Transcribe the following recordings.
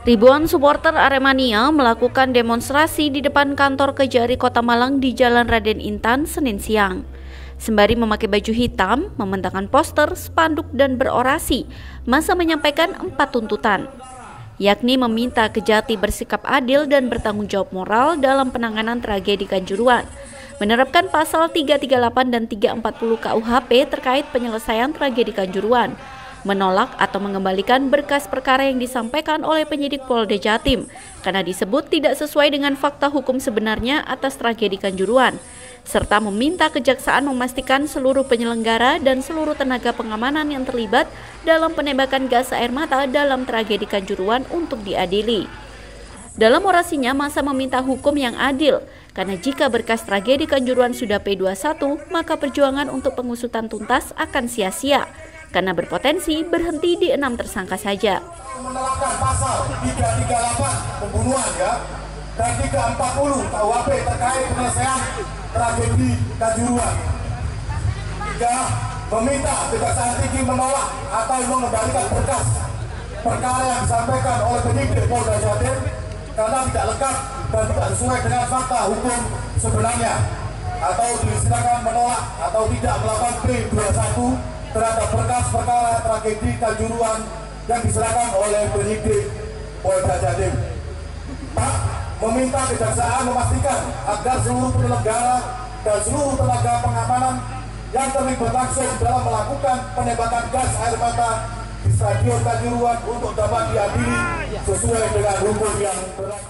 Ribuan supporter Aremania melakukan demonstrasi di depan kantor Kejari Kota Malang di Jalan Raden Intan, Senin siang. Sembari memakai baju hitam, membentangkan poster, spanduk, dan berorasi, massa menyampaikan 4 tuntutan, yakni meminta Kejati bersikap adil dan bertanggung jawab moral dalam penanganan tragedi Kanjuruhan, menerapkan pasal 338 dan 340 KUHP terkait penyelesaian tragedi Kanjuruhan, menolak atau mengembalikan berkas perkara yang disampaikan oleh penyidik Polda Jatim karena disebut tidak sesuai dengan fakta hukum sebenarnya atas tragedi Kanjuruhan, serta meminta kejaksaan memastikan seluruh penyelenggara dan seluruh tenaga pengamanan yang terlibat dalam penembakan gas air mata dalam tragedi Kanjuruhan untuk diadili. Dalam orasinya, massa meminta hukum yang adil, karena jika berkas tragedi Kanjuruhan sudah P21, maka perjuangan untuk pengusutan tuntas akan sia-sia, karena berpotensi berhenti di 6 tersangka saja. Menelanggar pasal 338 pembunuhan ya, dan 340 KUHP terkait penyelesaian tragedi Kanjuruhan. 3. Meminta Kejaksaan Tinggi menolak atau mengembalikan berkas perkara yang disampaikan oleh penyidik Polda Jatim karena tidak lengkap dan tidak sesuai dengan fakta hukum sebenarnya, atau disilakan menolak atau tidak melakukan P21 terhadap berkas perkara tragedi Kanjuruhan yang diserahkan oleh penyidik Polda Jatim. 4. Meminta kejaksaan memastikan agar seluruh penyelenggara dan seluruh tenaga pengamanan yang terlibat langsung dalam melakukan penembakan gas air mata di Stadion Kanjuruhan untuk dapat diadili sesuai dengan hukum yang berlaku.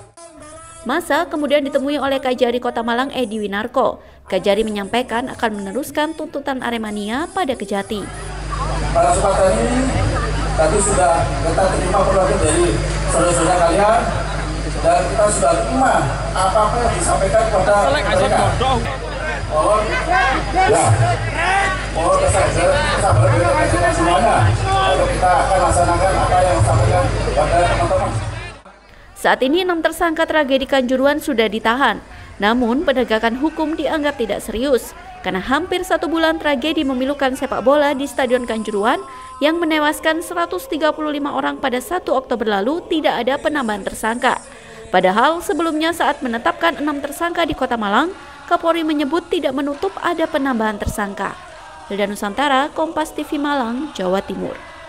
Massa kemudian ditemui oleh Kejari Kota Malang Edy Winarko. Kejari menyampaikan akan meneruskan tuntutan Aremania pada Kejati. Para supporter ini tadi sudah kita terima perlakuan dari saudara-saudara kalian dan kita sudah terima apa yang disampaikan kepada mereka. Mohon kesabaran dari semuanya. Kita akan laksanakan apa yang disampaikan kepada teman-teman. Saat ini 6 tersangka tragedi Kanjuruhan sudah ditahan, namun penegakan hukum dianggap tidak serius karena hampir 1 bulan tragedi memilukan sepak bola di Stadion Kanjuruhan yang menewaskan 135 orang pada 1 Oktober lalu tidak ada penambahan tersangka. Padahal sebelumnya saat menetapkan 6 tersangka di Kota Malang, Kapolri menyebut tidak menutup ada penambahan tersangka. Elda Nusantara, Kompas TV Malang, Jawa Timur.